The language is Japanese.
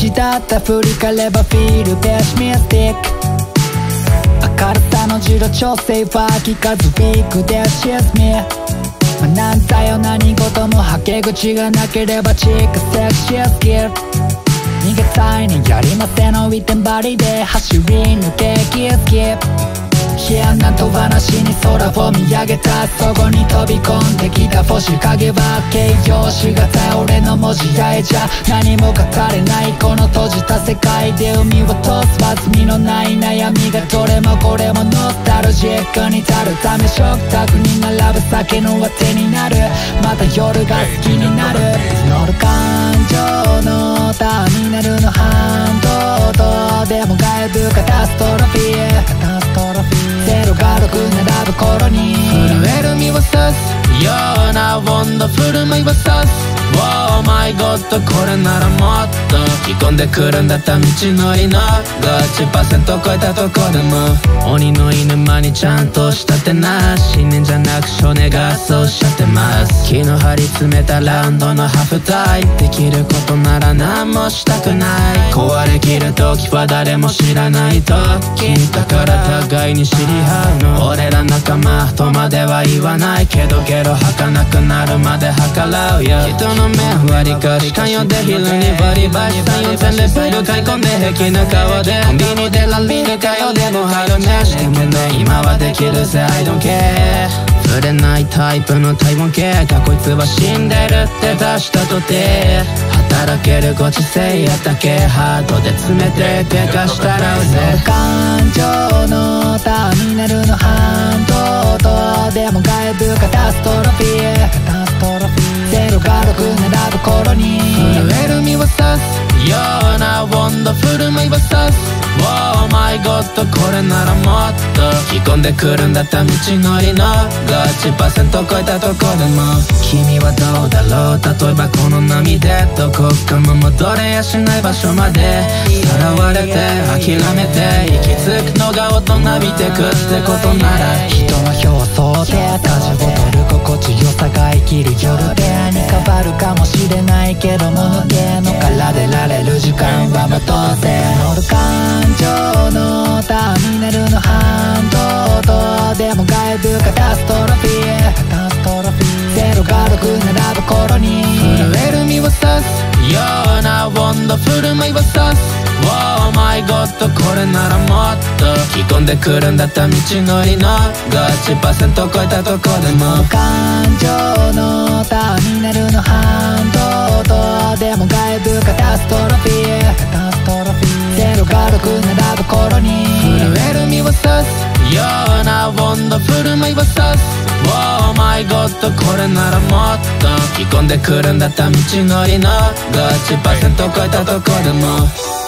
ちだった振り返ればフィールベーシミスティック 明るさの自動調整は効かずウィークで沈み なんだよ何事もはけ口がなければチックセクシースキル 逃げたいねやりませんの一点張りで走り抜けキスキップ 嫌なと話に空を見上げたそこに飛び込んできた星影は形容詞型俺の文字合いじゃ何も書かれないこの閉じた世界で海を通す厚みのない悩みがどれもこれもノスタルジックに至るため食卓に並ぶ酒のあてになるまた夜が好きになる乗る感情のターミナルの反動とでも外部カタストロフィーゼロが6並ぶ頃に震える身を刺すような温度振る舞いを指す Oh my god これならもっと着込んでくるんだった道のりの 50% 超えたとこでも鬼の犬間にちゃんと仕立てな信念じゃなく少年がそうおっしゃってます気の張り詰めたラウンドのハーフタイできることなら何もしたくない壊れきる時は誰も知らないと聞いたから互いに知り合うの俺ら仲間とまでは言わないけどゲロ吐かなくなるまで吐からうよ人の目割りかし寛容で昼にバリバリ3、4000レパイル買い込んで平気な顔でコンビニでラリーかよでも春飯でもね今はできるぜ I don't care触れないタイプの体温計がこいつは死んでるって出したとて働けるご時世やったけハードで詰めて手がしたらうぜ感情のターミナルの反動とでも外部カタストロフィーゼロが6並ぶ頃に震える身を刺すような温度振る舞いを指すOh my god これならもっと着込んでくるんだった道のりの 50% 超えたとこでも君はどうだろう例えばこの波でどこかも戻れやしない場所までさらわれて諦めて行き着くのが大人びてくってことなら人の表層で立ち戻る心地よさが生きる夜でに変わるかもしれないけどものでのから出られる時間はまたせ乗る感情のターミナルの反動とでも外部カタストロフィーゼロが6並ぶ頃に震える身を刺すような温度振る舞いを指す Oh my god これならもっと着込んでくるんだった道のりの 50% 超えたとこでも感情のターミナルの反動とでも外部カタストロフィーゼロが6並ぶ頃に震える身を刺すような温度振る舞いを指す Oh my god これならもっと着込んでくるんだった道のりの 50% 超えたとこでも